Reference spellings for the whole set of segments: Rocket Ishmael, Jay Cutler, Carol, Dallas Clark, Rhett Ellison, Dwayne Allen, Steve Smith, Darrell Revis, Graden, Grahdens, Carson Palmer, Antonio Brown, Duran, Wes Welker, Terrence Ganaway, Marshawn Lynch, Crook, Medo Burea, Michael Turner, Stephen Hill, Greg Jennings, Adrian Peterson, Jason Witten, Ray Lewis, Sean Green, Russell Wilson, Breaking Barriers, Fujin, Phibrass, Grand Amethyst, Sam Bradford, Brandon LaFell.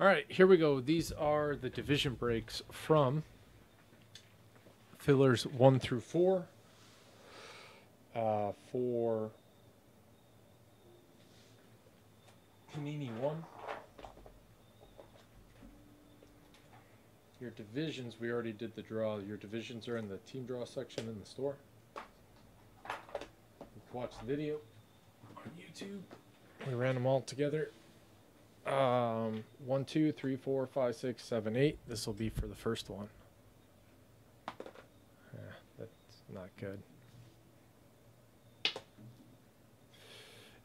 All right, here we go. These are the division breaks from fillers 1 through 4 for Panini 1. Your divisions, we already did the draw. Your divisions are in the team draw section in the store. You can watch the video on YouTube. We ran them all together. 1, 2, 3, 4, 5, 6, 7, 8. This will be for the first one. Yeah, that's not good.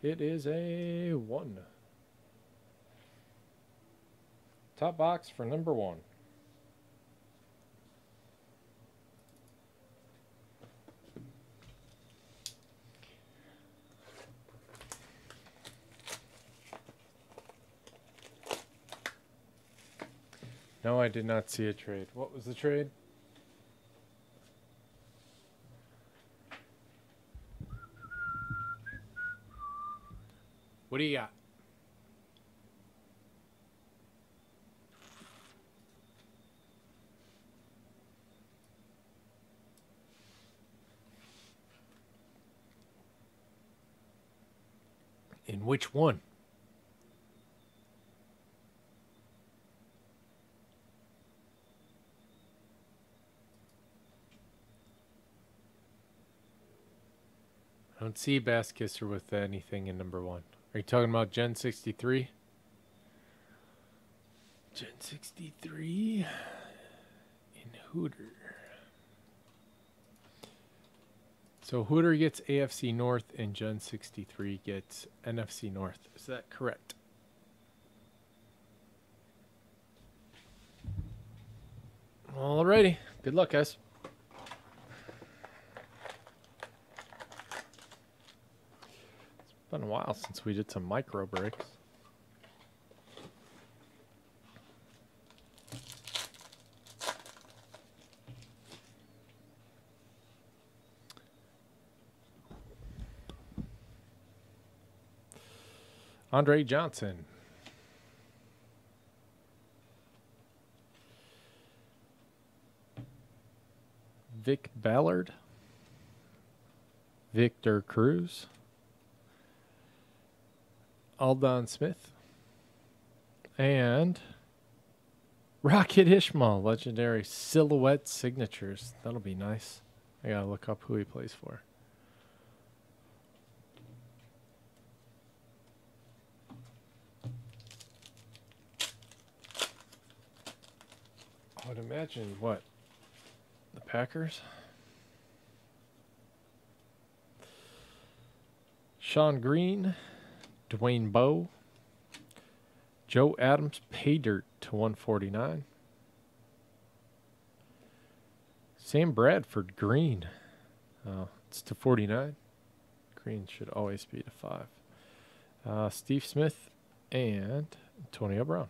It is a 1. Top box for number 1. No, I did not see a trade. What was the trade? What do you got? In which one? I don't see Baskisser with anything in number 1. Are you talking about Gen 63? Gen 63 in Hooter. So Hooter gets AFC North and Gen 63 gets NFC North. Is that correct? Alrighty. Good luck, guys. It's been a while since we did some micro breaks. Andre Johnson. Vic Ballard. Victor Cruz. Aldon Smith, and Rocket Ishmael, legendary silhouette signatures. That'll be nice. I gotta look up who he plays for. I would imagine, what, the Packers? Sean Green. Dwayne Bowe, Joe Adams, pay dirt to 149. Sam Bradford, green. Oh, it's to 49. Green should always be to 5. Steve Smith and Antonio Brown.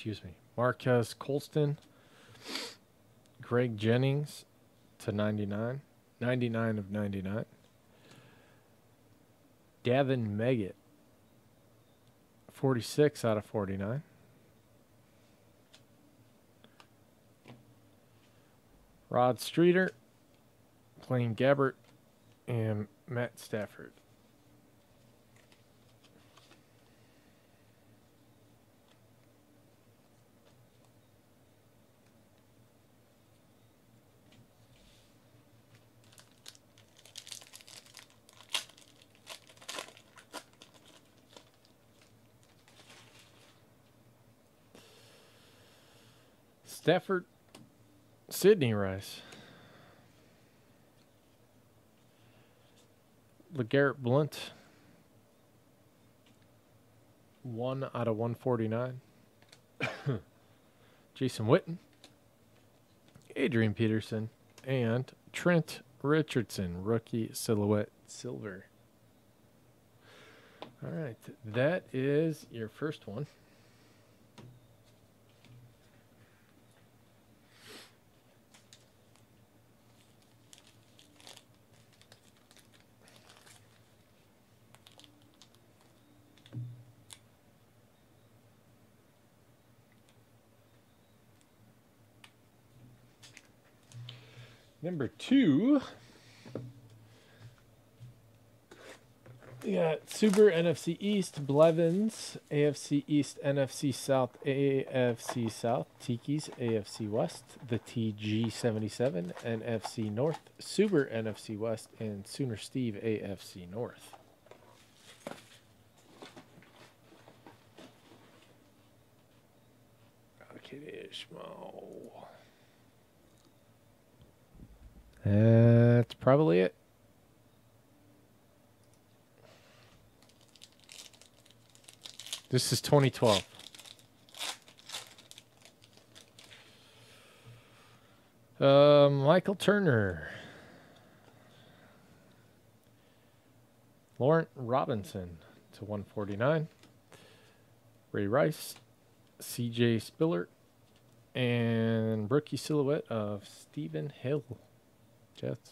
Excuse me. Marquez Colston, Greg Jennings to 99, 99 of 99. Devin Meggett, 46 out of 49. Rod Streeter, Blaine Gabbert, and Matt Stafford. Stafford, Sydney Rice, LeGarrette Blount, 1 out of 149, Jason Witten, Adrian Peterson, and Trent Richardson, rookie silhouette silver. All right, that is your first one. Number two, we got Suber, NFC East, Blevins, AFC East, NFC South, AFC South, Tikis, AFC West, the TG77, NFC North, Suber, NFC West, and Sooner Steve, AFC North. Rocket Ishmael. That's probably it. This is 2012. Michael Turner. Laurent Robinson /149. Ray Rice. CJ Spiller. And rookie silhouette of Stephen Hill. Jets.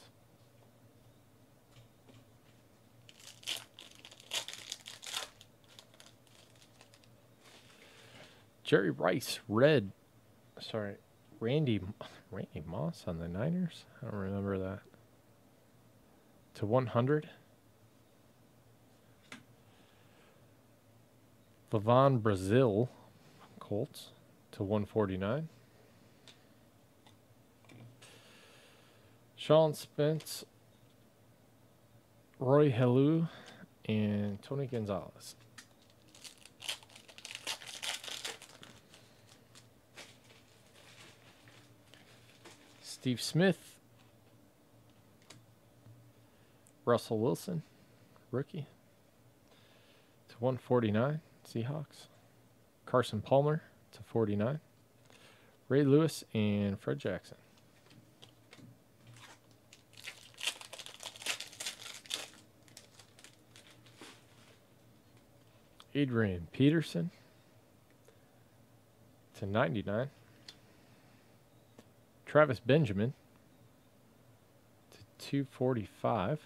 Jerry Rice, red. Sorry, Randy Moss on the Niners? I don't remember that. /100. Levon Brazil, Colts, /149. Sean Spence, Roy Helou, and Tony Gonzalez. Steve Smith, Russell Wilson, rookie, /149, Seahawks, Carson Palmer /49, Ray Lewis, and Fred Jackson. Adrian Peterson /99. Travis Benjamin /245.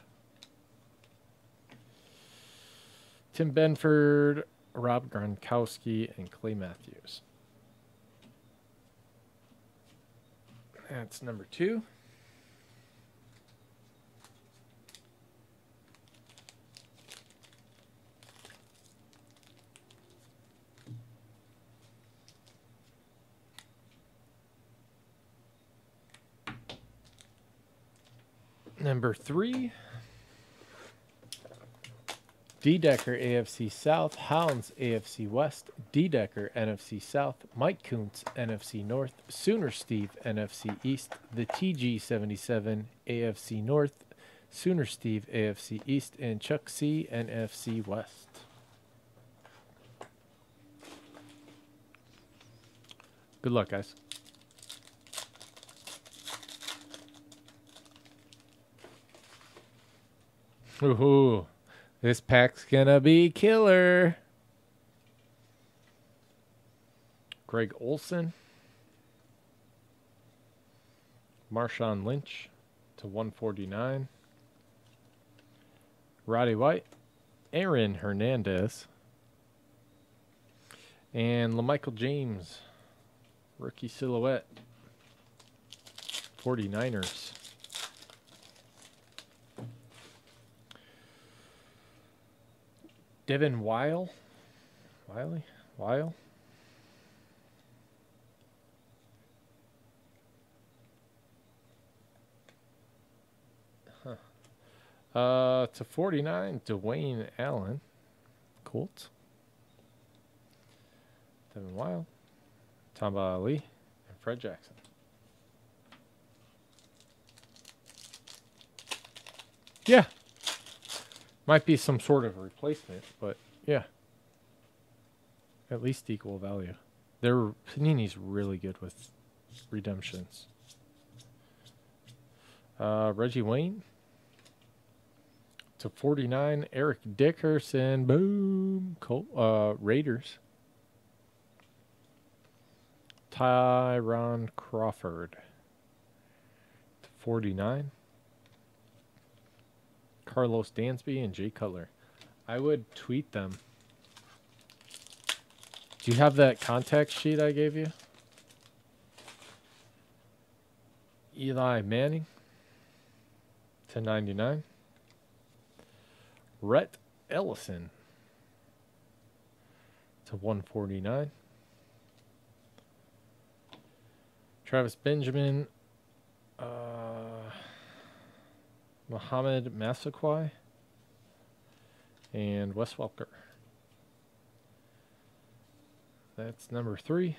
Tim Benford, Rob Gronkowski, and Clay Matthews. That's number two. Number three, D-Decker AFC South, Hounds AFC West, D-Decker NFC South, Mike Kuntz NFC North, Sooner Steve NFC East, the TG77 AFC North, Sooner Steve AFC East, and Chuck C NFC West. Good luck, guys. Ooh, this pack's gonna be killer. Greg Olson, Marshawn Lynch /149, Roddy White, Aaron Hernandez, and LaMichael James, rookie silhouette, 49ers. Devin Wylie, huh. /49, Dwayne Allen, Colts. Devin Wylie, Tom Ali, and Fred Jackson. Yeah. Might be some sort of replacement, but yeah, at least equal value. They're, Panini's really good with redemptions. Reggie Wayne /49, Eric Dickerson, boom, Colt, Raiders. Tyron Crawford /49. Carlos Dansby and Jay Cutler. I would tweet them. Do you have that contact sheet I gave you? Eli Manning, /99. Rhett Ellison /149. Travis Benjamin. Mohamed Massaquoi. And Wes Welker. That's number 3.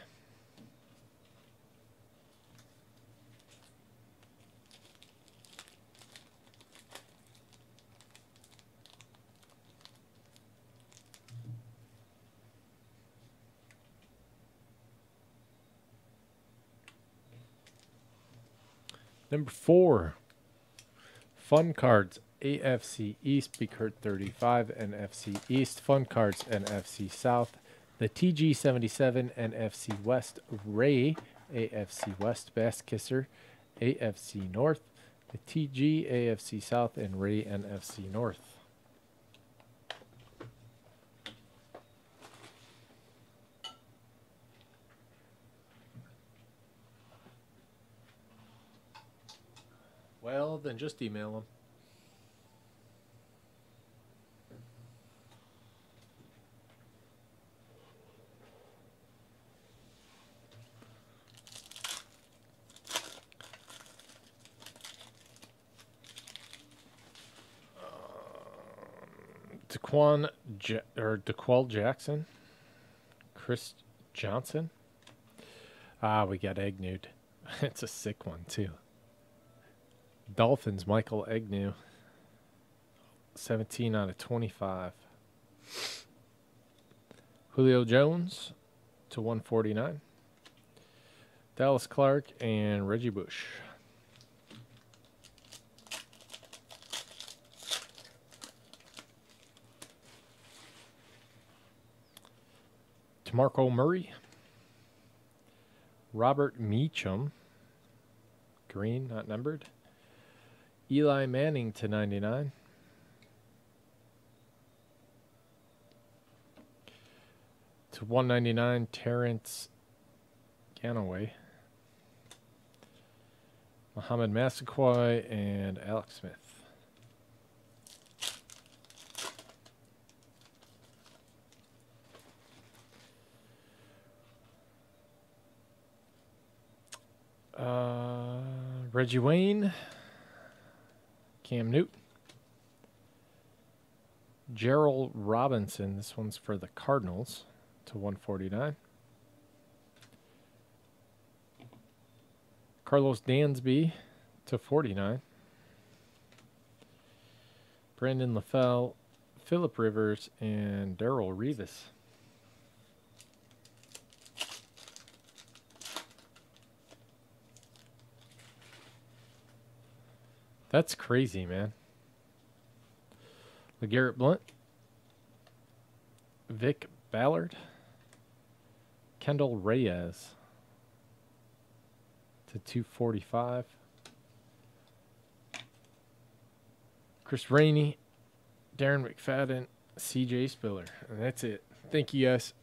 Number 4, Fun Cards, AFC East, Big Hurt 35, NFC East, Fun Cards, NFC South, the TG 77, NFC West, Ray, AFC West, Bass Kisser, AFC North, the TG, AFC South, and Ray, NFC North. Well, then just email them. DeQuell Jackson, Chris Johnson. Ah, we got Agnew. It's a sick one too. Dolphins, Michael Agnew, 17/25. Julio Jones /149. Dallas Clark and Reggie Bush. DeMarco Murray. Robert Meacham. Green, not numbered. Eli Manning /99. /199, Terrence Ganaway. Mohamed Massaquoi and Alex Smith. Reggie Wayne. Cam Newton. Gerald Robinson. This one's for the Cardinals /149. Carlos Dansby /49. Brandon LaFell, Phillip Rivers, and Darrell Revis. That's crazy, man. LeGarrette Blount. Vic Ballard. Kendall Reyes /245. Chris Rainey. Darren McFadden. CJ Spiller. And that's it. Thank you guys.